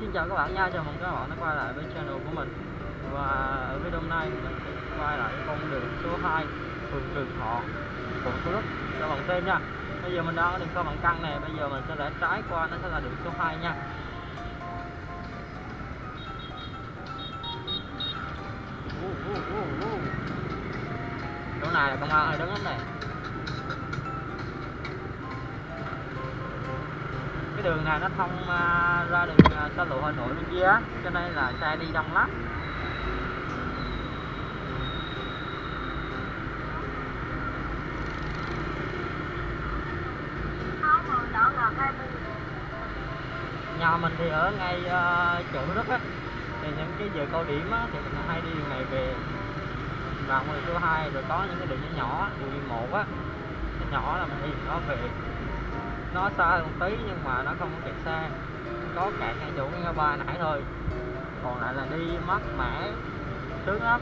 Xin chào các bạn nha, chào mừng các bạn đã quay lại với channel của mình. Và ở video hôm nay mình sẽ quay lại con đường số 2 phường Trường Thọ, quận Thủ Đức cho bạn xem nha. Bây giờ mình đang ở đường sau bằng căn này, bây giờ mình sẽ rẽ trái qua, nó sẽ là đường số 2 nha. Chỗ này là công an ở đứng lắm này. Đường này nó thông ra đường xa lộ Hà Nội bên kia, cho nên là xe đi đông lắm. Nhà mình thì ở ngay chỗ Thủ Đức á, thì những cái giờ cao điểm á thì mình hay đi đường này về vào ngày thứ hai, rồi có những cái đường nhỏ đường 1 á, cái nhỏ là mình đi nó về. Nó xa một tí nhưng mà nó không có kẹt xe, có kẹt ngay chỗ ngã ba nãy thôi, còn lại là đi mát mẻ sướng lắm.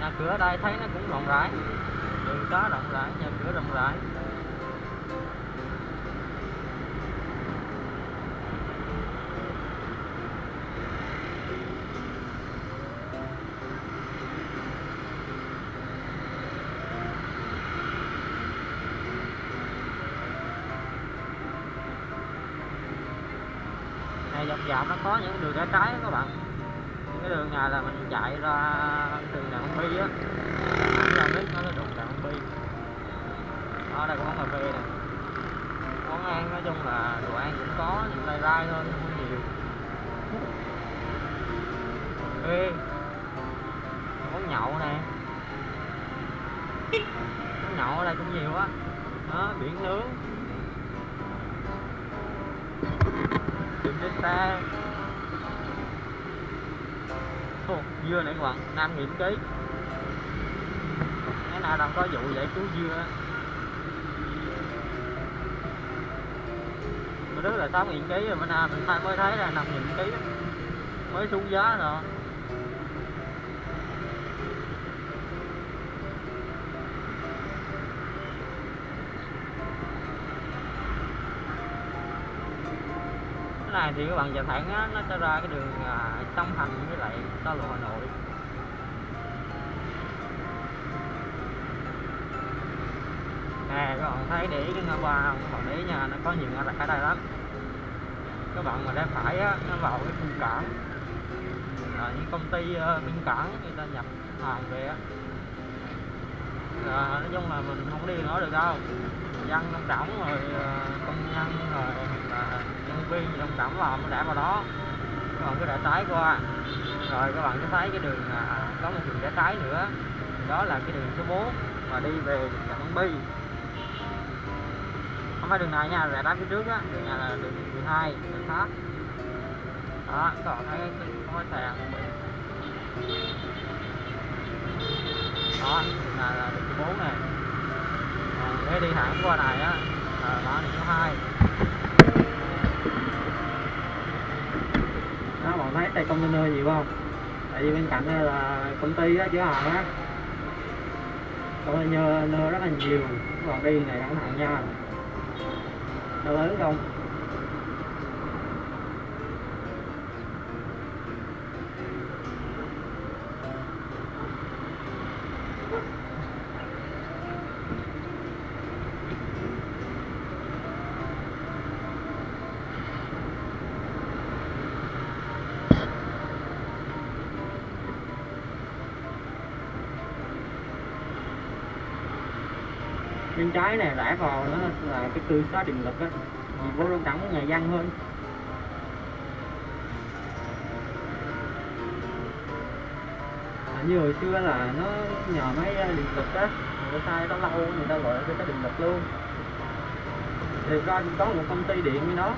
Nhà cửa ở đây thấy nó cũng rộng rãi, đường cá rộng rãi, nhà cửa rộng rãi. Này dọc dạo nó có những đường rẽ trái các bạn. Cái đường này là mình chạy ra đường Đặng Bi á, nó đụng Đặng Bi. Ở đây có quán cà phê này, quán ăn, nói chung là đồ ăn cũng có nhưng lai rai thôi, không nhiều. Ê, quán nhậu nè, quán nhậu ở đây cũng nhiều á, biển nướng, đường trên xe. Dưa này các bạn, 5.000 ký. Cái nào đang có vụ giải cứu dưa. Bữa trước là 6.000 ký rồi, bữa nay mình mới thấy là 5.000 ký. Mới xuống giá rồi. Cái này thì các bạn vào thẳng á, nó sẽ ra cái đường song hành với lại xa lộ Hà Nội. Nè các bạn thấy, để ý cái ngã ba không? Các bạn để ý nha, nó có nhiều ngã rẽ ở đây lắm. Các bạn mà rẽ phải á, nó vào cái khu cảng, là những công ty biên cảng người ta nhập hàng về á. Nói chung là mình không đi nói được đâu, dân trong trỏng rồi công nhân rồi nhân viên trong trỏng vào nó rẽ vào đó. Các bạn cứ rẽ trái qua, rồi các bạn cứ thấy cái đường có một đường rẽ trái nữa, đó là cái đường số 4 mà đi về Đặng Bi. Không phải đường này nha, rẽ trái phía trước á, đường này là đường 12, đường khác. Đó, các bạn thấy có cái sàn đó, đường này là đường số 4 này. Để đi thẳng qua này á, đó đường số 2. Đó, bạn thấy đây container gì không? Tại vì bên cạnh đây là công ty đó, chứa hàng á, container rất là nhiều. Các bạn đi này cẩn thận nha, nó lớn không? Bên trái này rẽ vào nó là cái tư xá điện lực á, vì vô đông đẳng nhà dân hơn. Như hồi xưa là nó nhờ mấy điện lực á, người ta xây đó lâu, người ta gọi là cái điện lực luôn. Thì ra cũng có một công ty điện với nó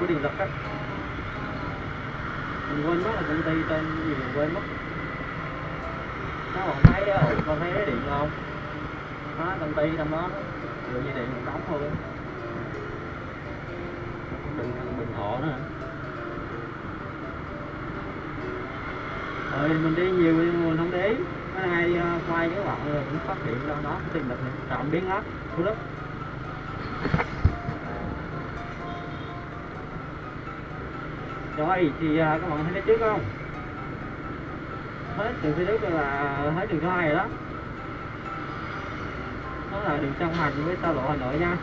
của điện lực á, mình quên mất là công ty tên gì, mình quên mất. Các bạn thấy đó, còn thấy cái điện không? Đó, công ty trong đó, người như điện đóng thôi. Bình Thọ đó. Rồi mình đi nhiều mình không để ý. Cái hai quay các bạn rồi cũng phát hiện ra đó, tìm được những trạm biến áp Thủ Đức. Rồi thì các bạn thấy trước không? Hết đường Thủ Đức là hết đường số 2 rồi đó. Đó là đường song hành với xa lộ Hà Nội nha.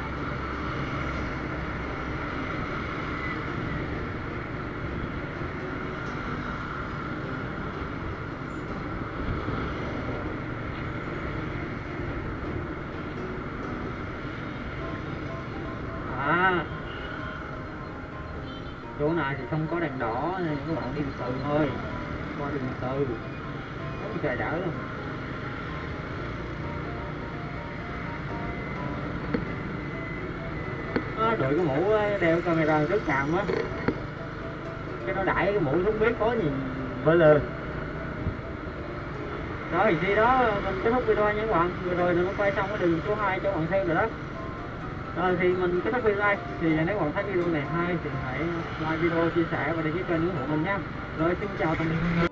Chỗ này thì không có đèn đỏ nên các bạn đi từ thôi, qua đường từ rất trời đỡ luôn. Đội cái mũ đeo camera rất càm á, cái nó đẩy cái mũ xuống biết có gì bơ lơ. Đó thì khi đó mình kết thúc video nha các bạn, vừa rồi mình quay xong cái đường số 2 cho các bạn xem rồi đó. Rồi thì mình kết thúc video này, thì nếu bạn thấy video này hay thì hãy like video, chia sẻ và đăng ký kênh ủng hộ mình nha. Rồi xin chào tạm biệt.